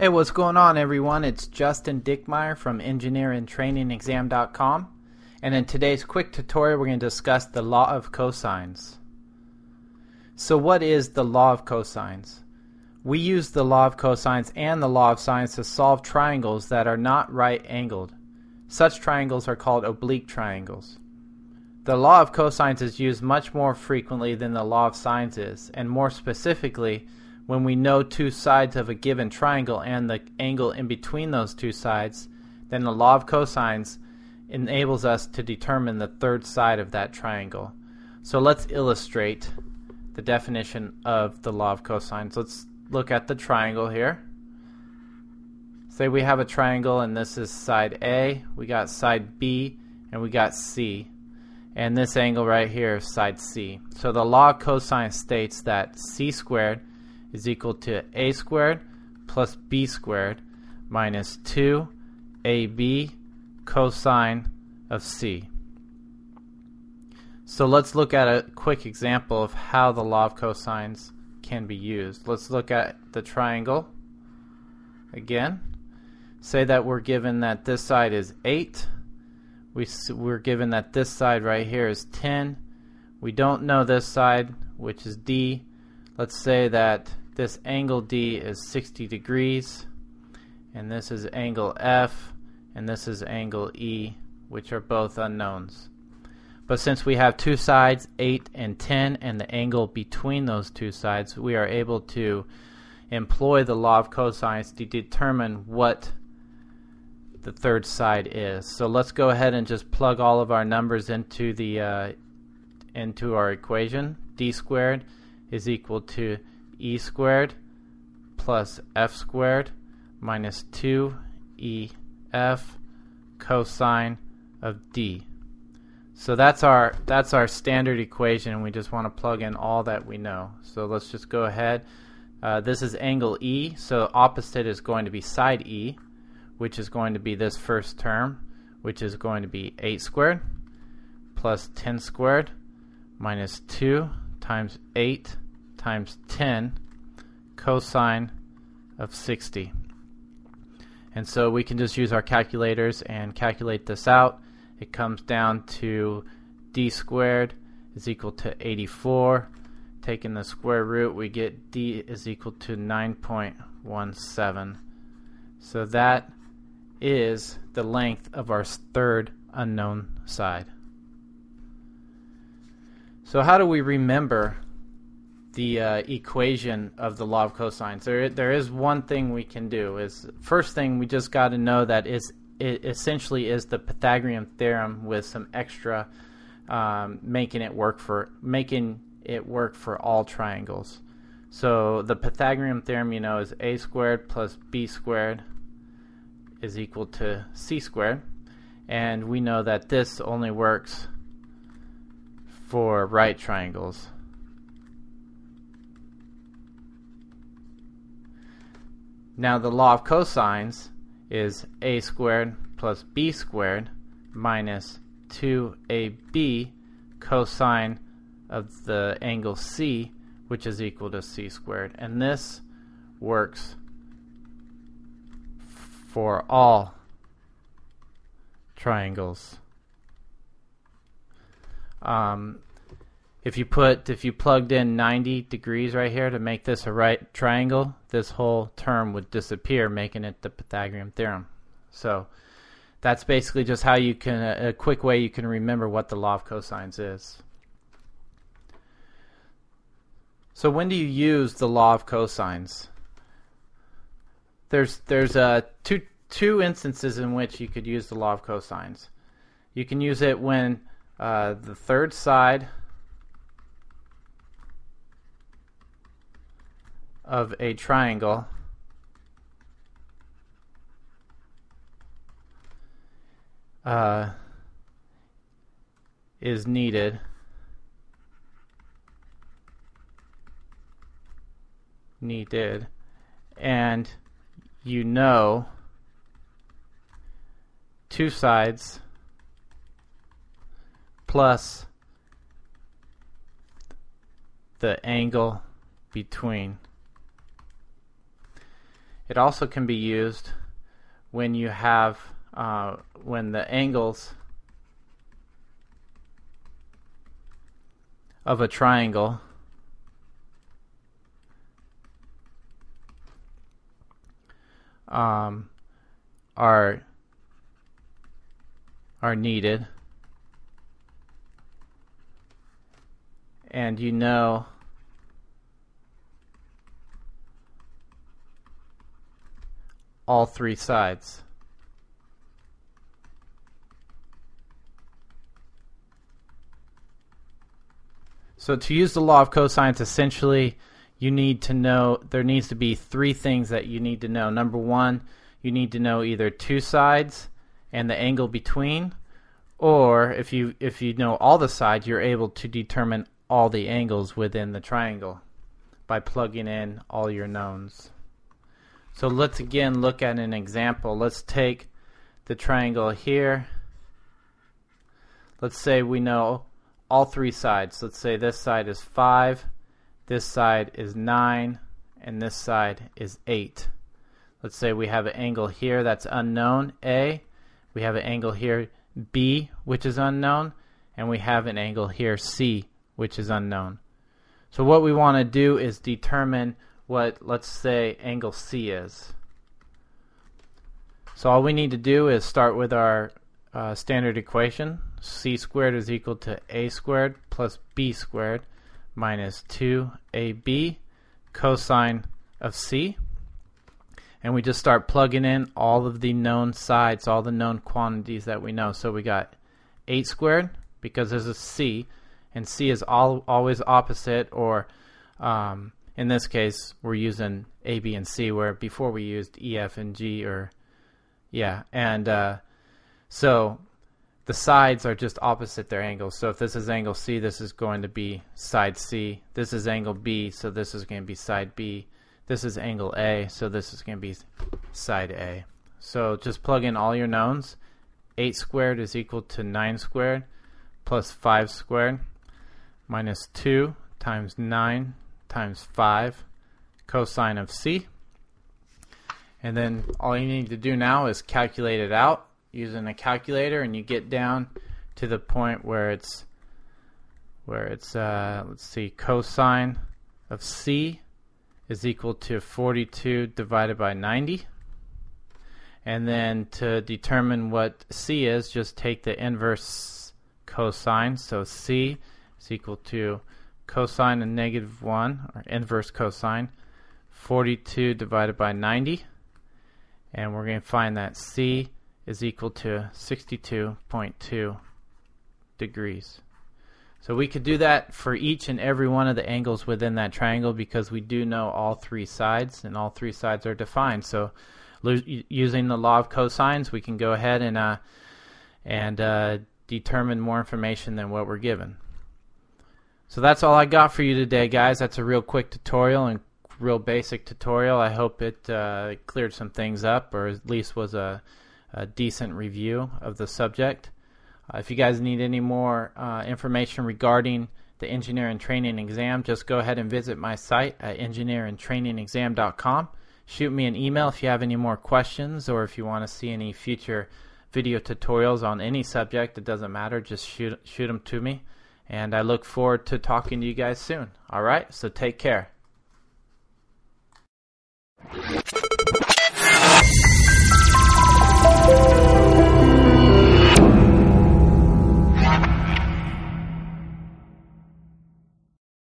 Hey, what's going on, everyone? It's Justin Dickmeyer from EngineerInTrainingExam.com, and in today's quick tutorial we're going to discuss the law of cosines. So what is the law of cosines? We use the law of cosines and the law of sines to solve triangles that are not right angled. Such triangles are called oblique triangles. The law of cosines is used much more frequently than the law of sines is, and more specifically when we know two sides of a given triangle and the angle in between those two sides, then the law of cosines enables us to determine the third side of that triangle. So let's illustrate the definition of the law of cosines. Let's look at the triangle here. Say we have a triangle and this is side A, we got side B, and we got C. And this angle right here is side C. So the law of cosines states that C squared is equal to a squared plus b squared minus 2ab cosine of c. So let's look at a quick example of how the law of cosines can be used. Let's look at the triangle again. Say that we're given that this side is 8. We're given that this side right here is 10. We don't know this side, which is d. Let's say that this angle D is 60 degrees, and this is angle F, and this is angle E, which are both unknowns. But since we have two sides, 8 and 10, and the angle between those two sides, we are able to employ the law of cosines to determine what the third side is. So let's go ahead and just plug all of our numbers into our equation. D squared is equal to e squared plus f squared minus 2ef cosine of d. So that's our standard equation, and we just want to plug in all that we know. So let's just go ahead. This is angle E, so opposite is going to be side E, which is going to be this first term, which is going to be 8 squared plus 10 squared minus 2 times 8 times 10 cosine of 60. And so we can just use our calculators and calculate this out. It comes down to d squared is equal to 84. Taking the square root, we get d is equal to 9.17. So that is the length of our third unknown side. So how do we remember the equation of the law of cosines? There is one thing we can do. Is first thing we just got to know that it essentially is the Pythagorean theorem with some extra making it work for all triangles. So the Pythagorean theorem, you know, is a squared plus b squared is equal to c squared, and we know that this only works for right triangles. Now the law of cosines is a squared plus b squared minus 2ab cosine of the angle C, which is equal to c squared, and this works for all triangles. If you plugged in 90 degrees right here to make this a right triangle, this whole term would disappear, making it the Pythagorean theorem. So that's basically just how you can a quick way you can remember what the law of cosines is. So when do you use the law of cosines? There's two instances in which you could use the law of cosines. You can use it when the third side of a triangle is needed, and you know two sides plus the angle between. It also can be used when you have when the angles of a triangle are needed, and you know all three sides. So to use the law of cosines, essentially you need to know, there needs to be three things that you need to know. Number one, you need to know either two sides and the angle between, or if you know all the sides, you're able to determine all the angles within the triangle by plugging in all your knowns. So let's again look at an example. Let's take the triangle here. Let's say we know all three sides. Let's say this side is 5, this side is 9, and this side is 8. Let's say we have an angle here that's unknown, A. We have an angle here, B, which is unknown, and we have an angle here, C, which is unknown. So what we want to do is determine what, let's say, angle C is. So all we need to do is start with our standard equation. C squared is equal to A squared plus B squared minus 2AB cosine of C. And we just start plugging in all of the known sides, all the known quantities that we know. So we got 8 squared, because this is C, and C is always opposite, or in this case, we're using A, B, and C, where before we used E, F, and G, or yeah. And so the sides are just opposite their angles. So if this is angle C, this is going to be side C. This is angle B, so this is going to be side B. This is angle A, so this is going to be side A. So just plug in all your knowns. 8 squared is equal to 9 squared plus 5 squared minus 2 times 9 times 5 cosine of C. And then all you need to do now is calculate it out using a calculator, and you get down to the point where it's let's see, cosine of C is equal to 42 divided by 90. And then to determine what C is, just take the inverse cosine. So C is equal to cosine of negative 1, or inverse cosine, 42 divided by 90, and we're going to find that C is equal to 62.2 degrees. So we could do that for each and every one of the angles within that triangle, because we do know all three sides, and all three sides are defined. So using the law of cosines, we can go ahead and determine more information than what we're given. So that's all I got for you today, guys. That's a real quick tutorial and real basic tutorial. I hope it cleared some things up, or at least was a decent review of the subject. If you guys need any more information regarding the Engineer and Training Exam, just go ahead and visit my site at EngineerInTrainingExam.com. Shoot me an email if you have any more questions, or if you want to see any future video tutorials on any subject. It doesn't matter. Just shoot them to me. And I look forward to talking to you guys soon. All right, so take care.